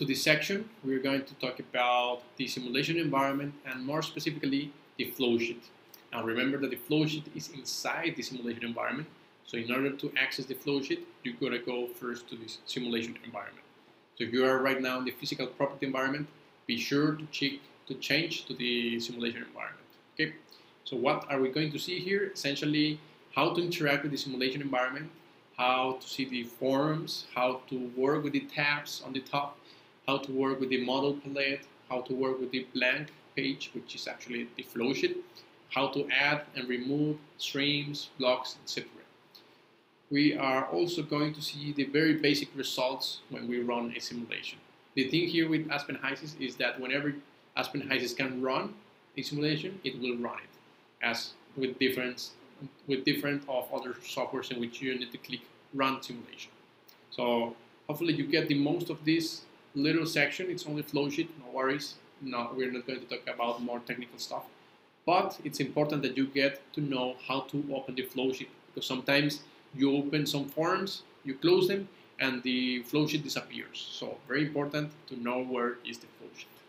to this section, we're going to talk about the simulation environment and more specifically the flow sheet. Now remember that the flow sheet is inside the simulation environment, so in order to access the flow sheet, you gotta go first to this simulation environment. So if you are right now in the physical property environment, be sure to change to the simulation environment, okay? So what are we going to see here? Essentially, how to interact with the simulation environment, how to see the forms, how to work with the tabs on the top, how to work with the model palette, how to work with the blank page, which is actually the flow sheet, how to add and remove streams, blocks, etc. We are also going to see the very basic results when we run a simulation. The thing here with Aspen HYSYS is that whenever Aspen HYSYS can run a simulation, it will run it, as with different of other softwares in which you need to click run simulation. So hopefully you get the most of this little section. It's only flow sheet, no worries. No, we're not going to talk about more technical stuff, but it's important that you get to know how to open the flow sheet, because sometimes you open some forms, you close them, and the flow sheet disappears. So very important to know where is the flow sheet.